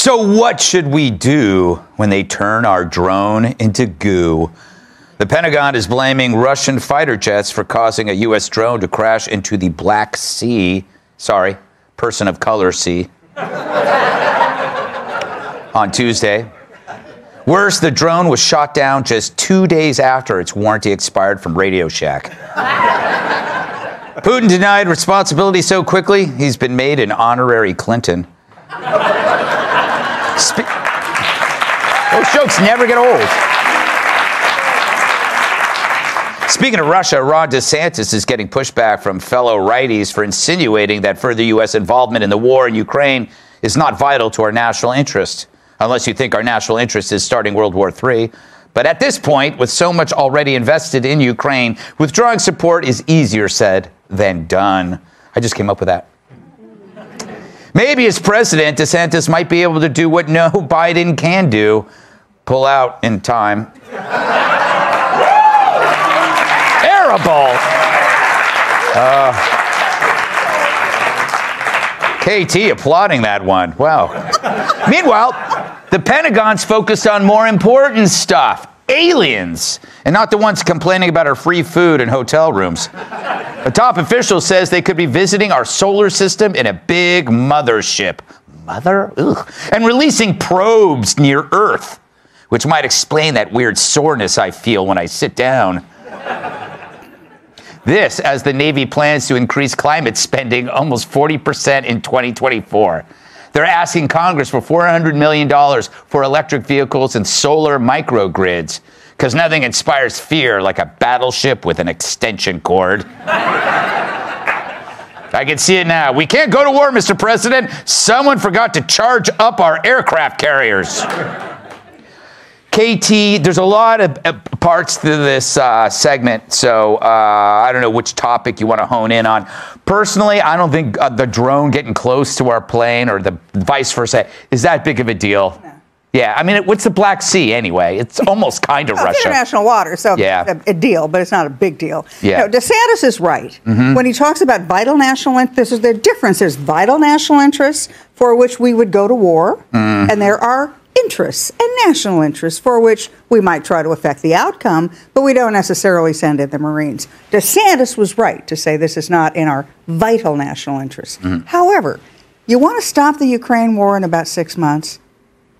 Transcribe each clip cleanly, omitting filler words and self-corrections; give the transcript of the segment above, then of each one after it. So what should we do when they turn our drone into goo? The Pentagon is blaming Russian fighter jets for causing a U.S. drone to crash into the Black Sea. Sorry, person of color sea. On Tuesday. Worse, the drone was shot down just 2 days after its warranty expired from Radio Shack. Putin denied responsibility so quickly, he's been made an honorary Clinton. Those jokes never get old. Speaking of Russia, Ron DeSantis is getting pushback from fellow righties for insinuating that further U.S. involvement in the war in Ukraine is not vital to our national interest. Unless you think our national interest is starting World War III. But at this point, with so much already invested in Ukraine, withdrawing support is easier said than done. I just came up with that. Maybe as president, DeSantis might be able to do what no Biden can do, pull out in time. Terrible. KT applauding that one. Wow. Meanwhile, the Pentagon's focused on more important stuff, aliens, and not the ones complaining about our free food and hotel rooms. A top official says they could be visiting our solar system in a big mothership. Mother? Ugh. And releasing probes near Earth, which might explain that weird soreness I feel when I sit down. This as the Navy plans to increase climate spending almost 40% in 2024. They're asking Congress for $400 million for electric vehicles and solar microgrids, because nothing inspires fear like a battleship with an extension cord. I can see it now. We can't go to war, Mr. President. Someone forgot to charge up our aircraft carriers. KT, there's a lot of parts to this segment, so I don't know which topic you want to hone in on. Personally, I don't think the drone getting close to our plane or the vice versa is that big of a deal. No. Yeah, I mean, what's the Black Sea anyway? It's almost kind of Russia. It's international water, so yeah. It's a deal, but it's not a big deal. Yeah. No, DeSantis is right. Mm-hmm. When he talks about vital national interests, there's a difference. There's vital national interests for which we would go to war, mm-hmm. and there are interests and national interests for which we might try to affect the outcome, but we don't necessarily send in the Marines. DeSantis was right to say this is not in our vital national interests. Mm-hmm. However, you want to stop the Ukraine war in about 6 months?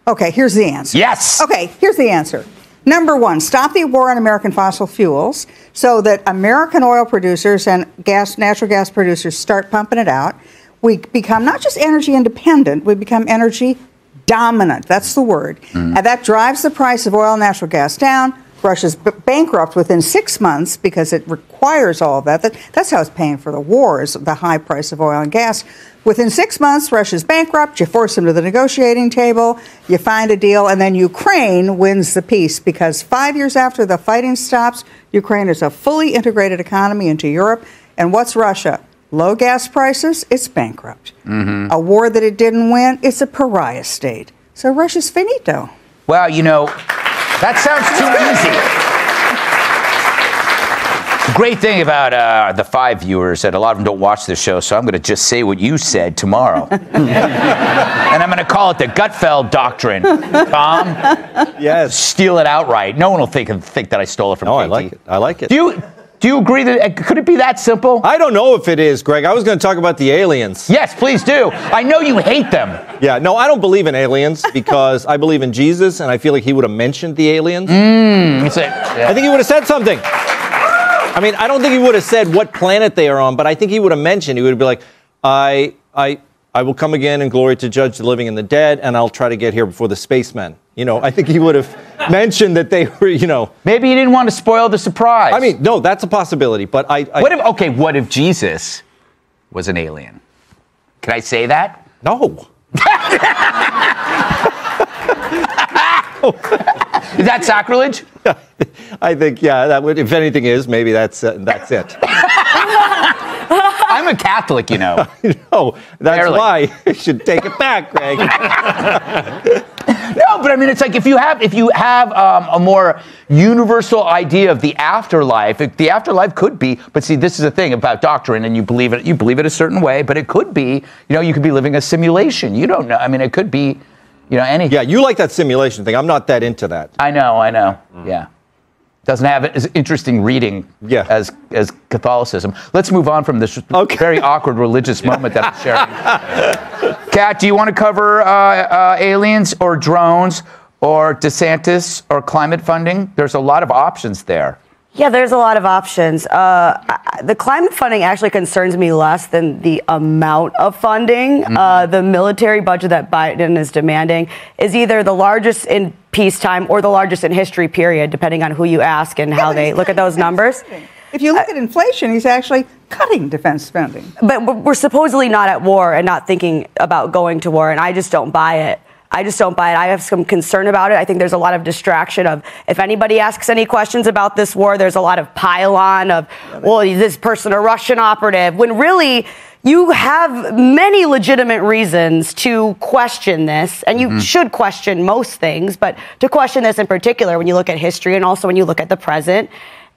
Okay, here's the answer. Yes. Okay, here's the answer. Number one, stop the war on American fossil fuels so that American oil producers and natural gas producers start pumping it out. We become not just energy independent, we become energy dominant, that's the word. Mm. And that drives the price of oil and natural gas down. Russia's bankrupt within 6 months because it requires all of that. That's how it's paying for the war, is the high price of oil and gas. Within 6 months, Russia's bankrupt. You force them to the negotiating table. You find a deal. And then Ukraine wins the peace because 5 years after the fighting stops, Ukraine is a fully integrated economy into Europe. And what's Russia? Low gas prices, it's bankrupt. Mm-hmm. A war that it didn't win, it's a pariah state. So Russia's finito. Well, you know, that sounds too easy. The great thing about the five viewers that a lot of them don't watch the show, so I'm going to just say what you said tomorrow. And I'm going to call it the Gutfeld Doctrine. Tom? Yes. Steal it outright. No one will think that I stole it from KT. I like it. I like it. Do you agree that, could it be that simple? I don't know if it is, Greg. I was going to talk about the aliens. Yes, please do. I know you hate them. Yeah, no, I don't believe in aliens because I believe in Jesus, and I feel like he would have mentioned the aliens. I think he would have said something. I mean, I don't think he would have said what planet they are on, but I think he would have mentioned. He would be like, I will come again in glory to judge the living and the dead, and I'll try to get here before the spacemen. You know, I think he would have mentioned that they were, you know. Maybe he didn't want to spoil the surprise. I mean, no, that's a possibility, but what if Jesus was an alien? Can I say that? No. Is that sacrilege? I think, yeah, that would, if anything is, maybe that's it. I'm a Catholic, you know. No, that's barely. Why you should take it back, Greg. No, but I mean, it's like if you have a more universal idea of the afterlife, the afterlife could be. But see, this is the thing about doctrine, and you believe it a certain way, but it could be, you know, you could be living a simulation. You don't know. I mean, it could be. You know, anything. Yeah, you like that simulation thing. I'm not that into that. I know. Mm. Yeah. Doesn't have as interesting reading as Catholicism. Let's move on from this very awkward religious moment that I'm sharing. Kat, do you want to cover aliens or drones or DeSantis or climate funding? There's a lot of options there. Yeah, there's a lot of options. The climate funding actually concerns me less than the amount of funding. Mm-hmm. The military budget that Biden is demanding is either the largest in peacetime or the largest in history, period, depending on who you ask and how they look at those numbers. If you look at inflation, he's actually cutting defense spending. But we're supposedly not at war and not thinking about going to war, and I just don't buy it. I have some concern about it. I think there's a lot of distraction of, if anybody asks any questions about this war, there's a lot of pile-on of, well, is this person a Russian operative? When really, you have many legitimate reasons to question this, and you should question most things, but to question this in particular, when you look at history and also when you look at the present,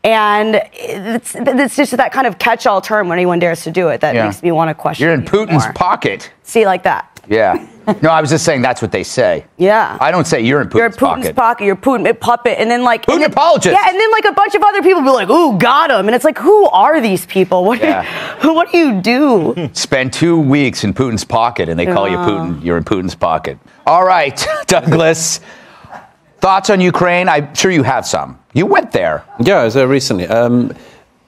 and it's just that kind of catch-all term when anyone dares to do it that makes me want to question. You're in Putin's pocket. See, like that. Yeah. No, I was just saying that's what they say. Yeah. I don't say you're in Putin's pocket. You're in Putin's pocket. You're Putin puppet. And then like... Putin apologist. Yeah, and then like a bunch of other people be like, ooh, got him. And it's like, who are these people? What do you do? Spend 2 weeks in Putin's pocket and they call you Putin. You're in Putin's pocket. All right, Douglas. Thoughts on Ukraine? I'm sure you have some. You went there. Yeah, I was there recently.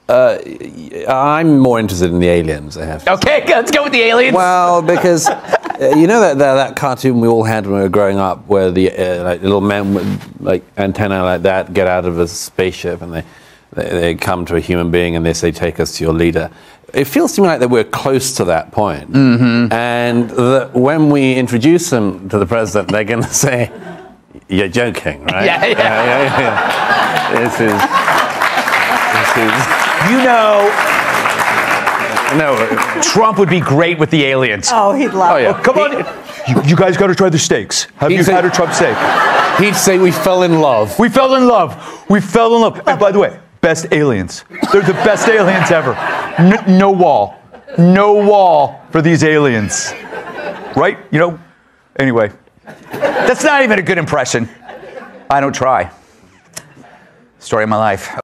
I'm more interested in the aliens, I have to say. Okay, let's go with the aliens. Well, because, you know that cartoon we all had when we were growing up where the like little men with like antenna like that get out of a spaceship and they come to a human being and they say, take us to your leader. It feels to me like that we're close to that point. Mm-hmm. And that when we introduce them to the president, they're going to say, you're joking, right? This is... You know, Trump would be great with the aliens. Oh, he'd love it. Oh, come on. You guys got to try the steaks. Have you had a Trump steak? He'd say, we fell in love. And by the way, best aliens. They're the best aliens ever. No wall. No wall for these aliens. Right? You know? Anyway. That's not even a good impression. I don't try. Story of my life.